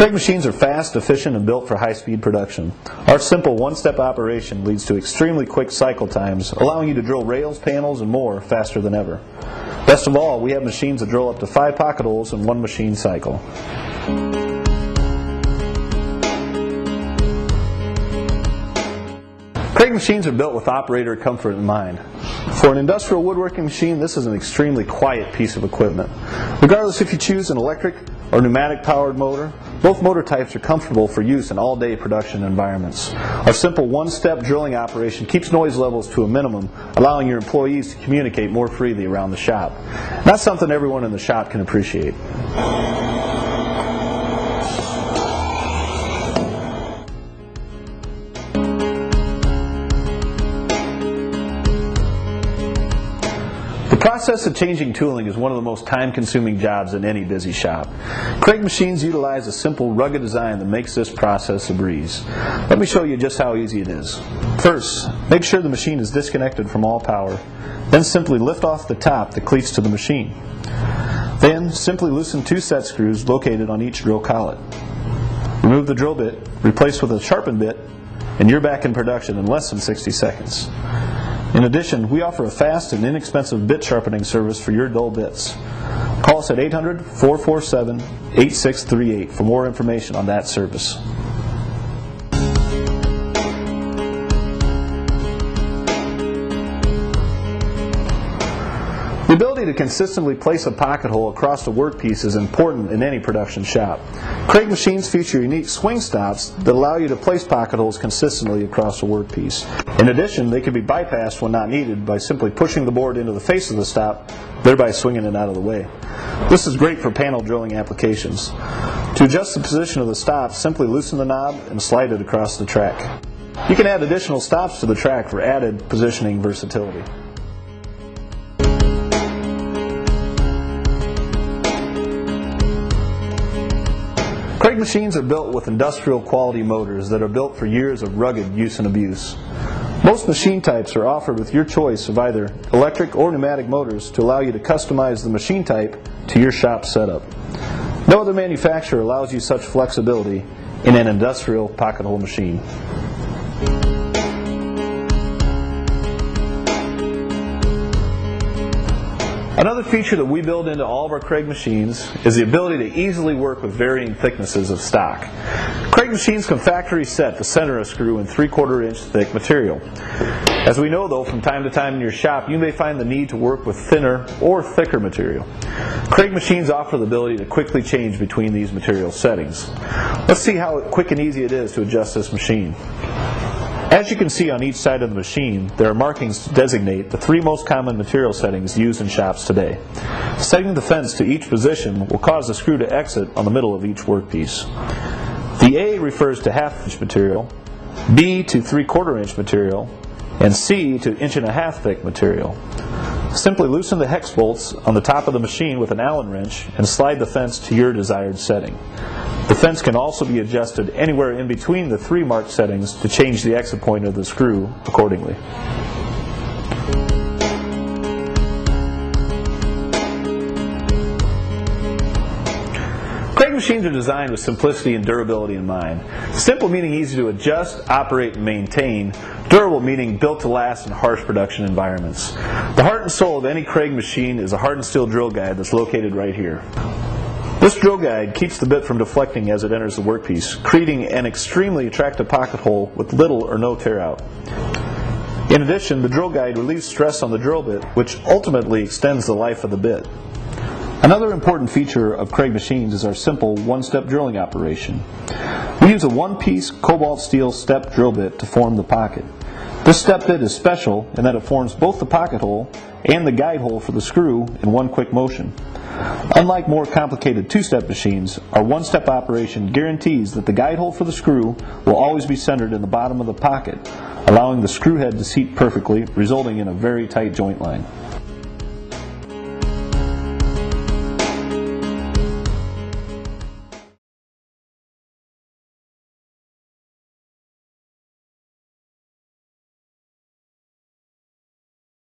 Kreg machines are fast, efficient, and built for high-speed production. Our simple one-step operation leads to extremely quick cycle times, allowing you to drill rails, panels, and more faster than ever. Best of all, we have machines that drill up to 5 pocket holes in one machine cycle. Kreg machines are built with operator comfort in mind. For an industrial woodworking machine, this is an extremely quiet piece of equipment. Regardless if you choose an electric or pneumatic powered motor, both motor types are comfortable for use in all-day production environments. Our simple one-step drilling operation keeps noise levels to a minimum, allowing your employees to communicate more freely around the shop. That's something everyone in the shop can appreciate. The process of changing tooling is one of the most time-consuming jobs in any busy shop. Kreg machines utilize a simple, rugged design that makes this process a breeze. Let me show you just how easy it is. First, make sure the machine is disconnected from all power. Then simply lift off the top that cleats to the machine. Then, simply loosen 2 set screws located on each drill collet. Remove the drill bit, replace with a sharpened bit, and you're back in production in less than 60 seconds. In addition, we offer a fast and inexpensive bit sharpening service for your dull bits. Call us at 800-447-8638 for more information on that service. The ability to consistently place a pocket hole across a workpiece is important in any production shop. Kreg machines feature unique swing stops that allow you to place pocket holes consistently across a workpiece. In addition, they can be bypassed when not needed by simply pushing the board into the face of the stop, thereby swinging it out of the way. This is great for panel drilling applications. To adjust the position of the stop, simply loosen the knob and slide it across the track. You can add additional stops to the track for added positioning versatility. Kreg machines are built with industrial quality motors that are built for years of rugged use and abuse. Most machine types are offered with your choice of either electric or pneumatic motors to allow you to customize the machine type to your shop setup. No other manufacturer allows you such flexibility in an industrial pocket hole machine. Another feature that we build into all of our Kreg machines is the ability to easily work with varying thicknesses of stock. Kreg machines can factory set the center of screw in 3/4 inch thick material. As we know though, from time to time in your shop, you may find the need to work with thinner or thicker material. Kreg machines offer the ability to quickly change between these material settings. Let's see how quick and easy it is to adjust this machine. As you can see on each side of the machine, there are markings to designate the 3 most common material settings used in shops today. Setting the fence to each position will cause the screw to exit on the middle of each workpiece. The A refers to 1/2 inch material, B to 3/4 inch material, and C to 1.5 inch thick material. Simply loosen the hex bolts on the top of the machine with an Allen wrench and slide the fence to your desired setting. The fence can also be adjusted anywhere in between the 3 marked settings to change the exit point of the screw accordingly. Kreg machines are designed with simplicity and durability in mind. Simple meaning easy to adjust, operate, and maintain. Durable meaning built to last in harsh production environments. The heart and soul of any Kreg machine is a hardened steel drill guide that's located right here. This drill guide keeps the bit from deflecting as it enters the workpiece, creating an extremely attractive pocket hole with little or no tear out. In addition, the drill guide relieves stress on the drill bit, which ultimately extends the life of the bit. Another important feature of Kreg machines is our simple one-step drilling operation. We use a one-piece cobalt steel step drill bit to form the pocket. This step bit is special in that it forms both the pocket hole and the guide hole for the screw in one quick motion. Unlike more complicated 2-step machines, our one-step operation guarantees that the guide hole for the screw will always be centered in the bottom of the pocket, allowing the screw head to seat perfectly, resulting in a very tight joint line.